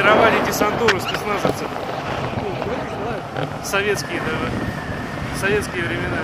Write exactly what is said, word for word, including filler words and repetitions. тренировали десантуру спецназовцев. Советские, да, советские времена.